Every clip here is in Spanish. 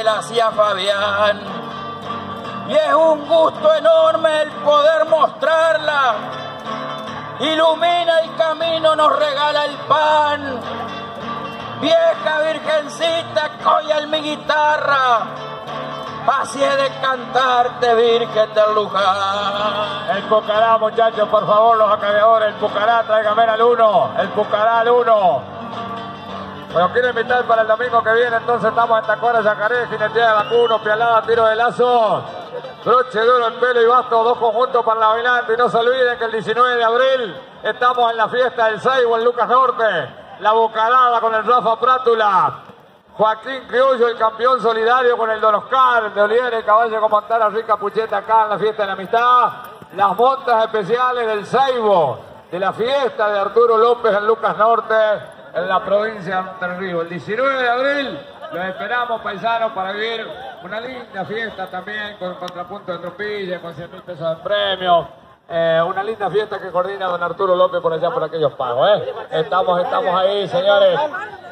él hacia Fabián. Y es un gusto enorme el poder mostrarla. Ilumina el camino, nos regala el pan. Vieja virgencita, coya en mi guitarra. Así es de cantarte, Virgen de Luján. El Pucará, muchachos, por favor, los acabeadores. El Pucará, tráigame al 1. El Pucará al 1. Bueno, quiero invitar para el domingo que viene, entonces estamos en Tacuara, Yacarés, jineteada, vacuno, pialada, tiro de lazo, broche duro en pelo y basto, dos conjuntos para la bailante. Y no se olviden que el 19 de abril estamos en la fiesta del Saibo, en Lucas Norte, la bocanada con el Rafa Pratula, Joaquín Criollo, el campeón solidario, con el Don Oscar de Oliere, el caballo Comandana, Rica Pucheta, acá en la fiesta de la amistad, las montas especiales del Saibo, de la fiesta de Arturo López en Lucas Norte, en la provincia de Monte Río. El 19 de abril los esperamos, paisanos, para vivir una linda fiesta también, con contrapunto de tropilla, con 100.000 pesos de premio. Una linda fiesta que coordina don Arturo López por allá, por aquellos pagos. Estamos ahí, señores.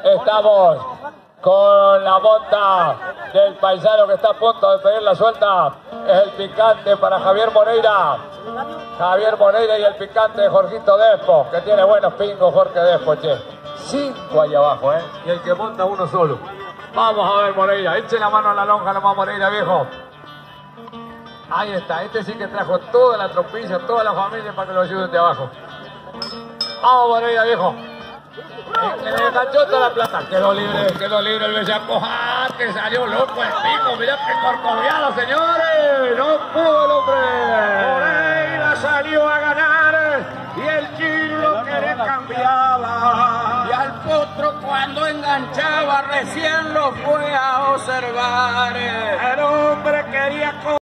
Estamos con la monta del paisano que está a punto de pedir la suelta. Es el picante para Javier Moreira. Javier Moreira y el picante de Jorgito Despo, que tiene buenos pingos, Jorge Despo, che. 5 allá abajo, ¿eh? Y el que monta uno solo. Vamos a ver, Moreira. Eche la mano a la lonja nomás, Moreira, viejo. Ahí está. Este sí que trajo toda la tropilla, toda la familia para que lo ayuden de abajo. Vamos, Moreira, viejo. Que le enganchó toda la plata. Quedó libre el bellaco. ¡Ah, que salió loco el pico! Mirá que corcoviado, señores. No pudo el hombre. Moreira salió a ganar y el chino quiere cambiarla. Otro cuando enganchaba recién lo fue a observar. El hombre quería